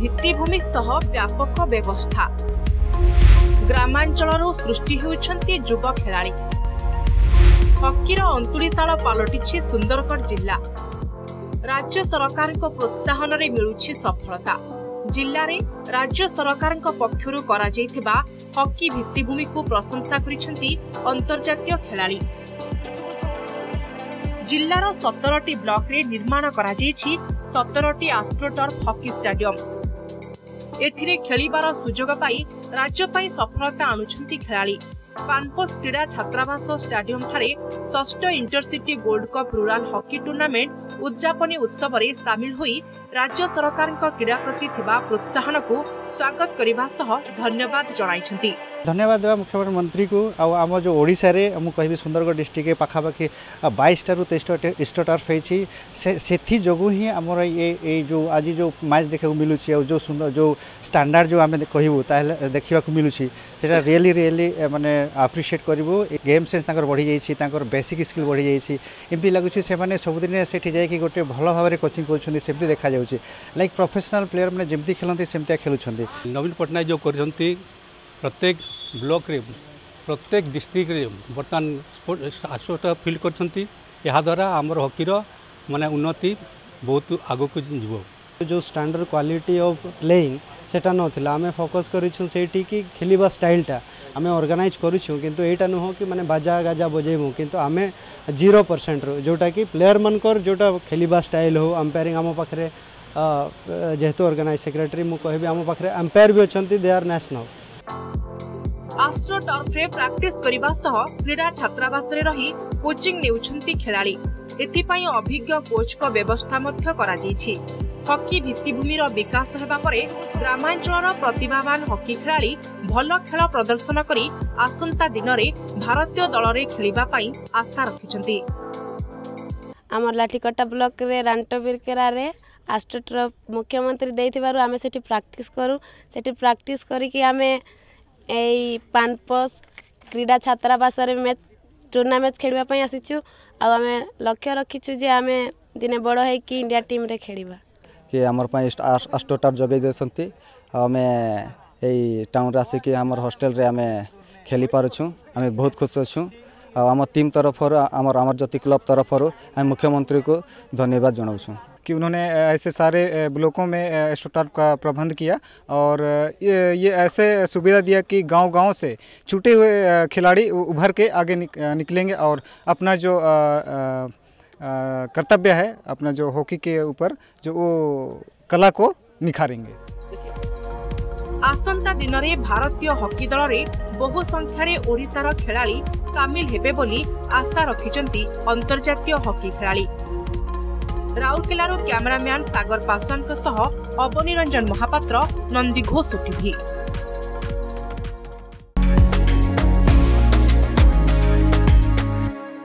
भित्तिभूमि सह व्यापक व्यवस्था ग्रामांचल सृष्टि होती युव खेलाड़ी हकीर अंतुड़ीशाला पलटिछि सुंदरगढ़ जिला। राज्य सरकार प्रोत्साहन रे मिलुछि सफलता। जिले में राज्य सरकार पक्षरु हकी भित्तिभूमि को प्रशंसा करिछंती अंतर्जातीय खेलाड़ी। जिलार 17टी ब्लॉक रे निर्माण करा जायछि 17टी आस्ट्रोटर्फ हॉकी स्टेडियम। एथिरे खेलिबार सुजोग पाई राज्य पाई सफलता आनुछंती खेलाड़ी। कानपोस क्रीड़ा छात्रावास स्टाडियम ठारे 6 intercity gold cup rural hockey tournament उद्यापनी उत्सव में सामिल होई राज्य सरकार क्रीड़ा प्रति प्रोत्साहन को स्वागत करने धन्यवाद जणाइछंती। धन्यवाद देवा मुख्यमंत्री को। आम जो ओडिशा रे हम कहबी सुंदरगढ़ डिस्ट्रिक्ट पाखापाखि 22 रु 23 एस्ट्रोटर्फ होई से जगू ही आमर ये जो आज जो मैच देखा मिलूँ और जो सुंदर जो स्टैंडर्ड जो आम कहूँ देखा मिलूँ रियली रियली माने आप्रिशिएट करूँ। गेम सेन्स बढ़ी जाइए, बेसिक स्किल बढ़ी जाइए। एमती लगुच से मैंने सबुदिन से गोटे भल भाव कोचिंग करमती देखा जाऊँगी। लाइक प्रोफेशनल प्लेयर मैंने जमी खेलती सेमती खेलुंट। नवीन पटनायक जो करजंती प्रत्येक ब्लॉक रे प्रत्येक डिस्ट्रिक्ट रे बर्तमान स्पोर्ट्स आसोटा फील्ड करजंती। यहा द्वारा हमर हॉकी रो माने उन्नति बहुत आगो को जीवो। जो स्टैंडर्ड क्वालिटी ऑफ प्लेइंग सेटा नथिला आमे फोकस करिछु सेठी की खेलिबा स्टाइलटा आमे ऑर्गेनाइज करिछु, किंतु एटा न हो कि माने बाजा गाजा बजेइमु, किंतु आमे 0% रो जोटा कि प्लेयर मनकर जोटा खेलिबा स्टाइल हो। अंपायरिंग आम पाखरे जेहेतु ऑर्गेनाइज सेक्रेटरी मु कहबे आम पाखरे अंपायर भी अछंती। They are nationals. आस्ट्रोटर्फ रे प्रैक्टिस करिबा सह क्रीडा छात्रावास रे रही कोचिंग नेउछंती खेलाड़ी। एथि पई अभिज्ञ कोच को व्यवस्था मध्य करा जैछि। हॉकी भित्तिभूमि रो विकास हेबा परे ग्रामांचल रो प्रतिभावान हॉकी खेलाड़ी भल खेल प्रदर्शन करी आसंता दिन रे भारतीय दल रे खेलिबा पई आशा रखिछंती। हमर लाठीकटा ब्लॉक रे रांटोबिरकेरा रे आस्ट्रोटर्फ मुख्यमंत्री देथिबारु आमे सेठी प्रैक्टिस करू। सेठी प्रैक्टिस करी कि आमे एई पानपोस क्रीडा छात्रावास रे मैच टूर्नामेंट खेलबा पई आसीचु। आ आमे लक्ष्य रखिचु जे आमे दिने बड़ है कि इंडिया टीम रे खेलबा कि हमर पई आस्ट्रोटर्फ जगै देसंती। आमे एई टाउन रासी कि हमर हॉस्टल रे आमे खेली पारुछु। आमे बहुत खुश अछु। आम टीम तरफ आमर आमर ज्योति क्लब तरफ मुख्यमंत्री को धन्यवाद जनाऊँ कि उन्होंने ऐसे सारे ब्लॉकों में एस्ट्रोटर्फ का प्रबंध किया और ये ऐसे सुविधा दिया कि गांव-गांव से छूटे हुए खिलाड़ी उभर के आगे निकलेंगे और अपना जो कर्तव्य है अपना जो हॉकी के ऊपर जो वो कला को निखारेंगे। आसंता दिन में भारतीय हॉकी दल में बहु संख्यार ओडिशार खिलाड़ी सामिल हेबे बोली आशा रखिछंती अंतर्जातीय हॉकी खिलाड़ी। राउरकेलार कैमरामैन सागर पासवान सह अवनी रंजन महापात्र, नंदीघोष टीवी।